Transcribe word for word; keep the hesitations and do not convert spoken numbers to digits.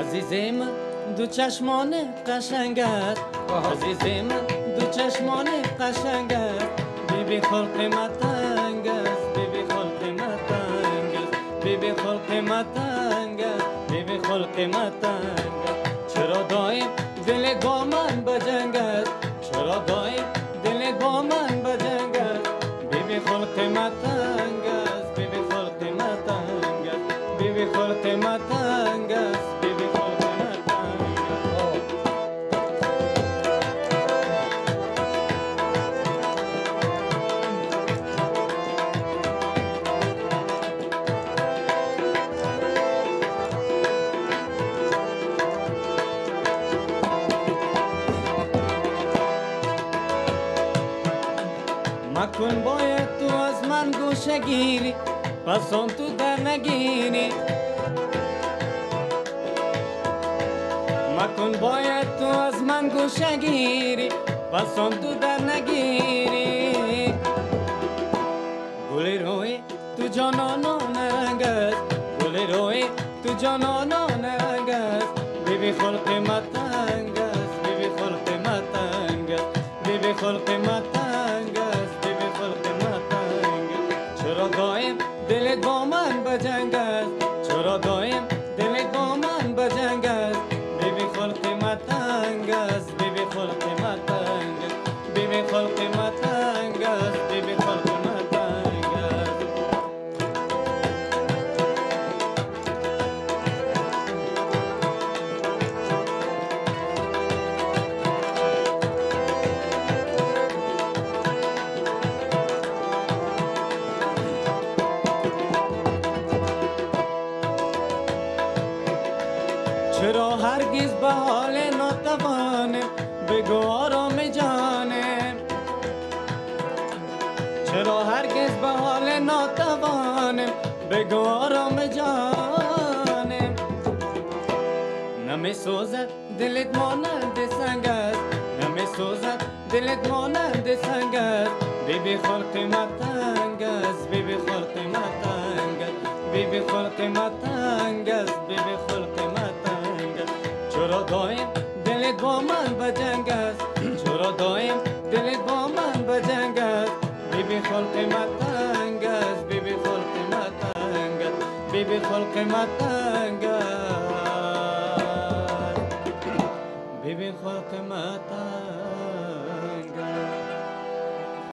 عزیزم دو چشمان قشنگت، عزیزم دو چشمان قشنگت، بیبی خلق متنگست، بیبی خلق متنگست، بیبی خلق متنگست، بیبی خلق متنگست. چرا دایم دل با من بجنگست، چرا دایم دل با من بجنگست، بیبی خلق متنگست، بیبی خلق متنگست، بیبی خلق متنگست. مکن باید تو از من گوشه گیری، پس آن تو در نگیری. مکن باید تو از من گوشه گیری، پس آن تو در نگیری. گلی روی تو جانانا نرنگ است، گلی روی تو جانانا نرنگ است، بیبی خلق متنگ است، بیبی خلق متنگ است، بیبی خلق متنگ است. چرا دایم دلت با من بجنگ است، چرا دایم دلت با من بجنگ است، بیبی خلق متنگ است، بیبی خلق متنگ است، بیبی خلق متنگ است، بیبی خلق متنگ است. چرا هرگز به حال ناتوانم بگو آرام جانم، چرا هرگز به حال ناتوانم بگو آرام جانم. نمی سوزد دلت مانند سنگ است، نمی سوزد دلت مانند سنگ است، بیبی خلق متنگ است، بیبی خلق متنگ است، بیبی خلق متنگ است، بیبی خلق متنگ. چرا دایم دلت با من بجنگ است، چرا دایم دلت با من بجنگ است، بیبی خلق متنگ است، بیبی خلق متنگ است، بیبی خلق متنگ است، بیبی خلق متنگ.